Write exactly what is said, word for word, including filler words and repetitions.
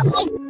Oh,